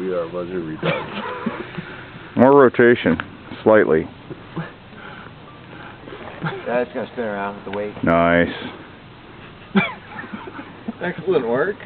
We are luxury dogs. More rotation, slightly. That's gonna spin around with the weight. Nice. Excellent work.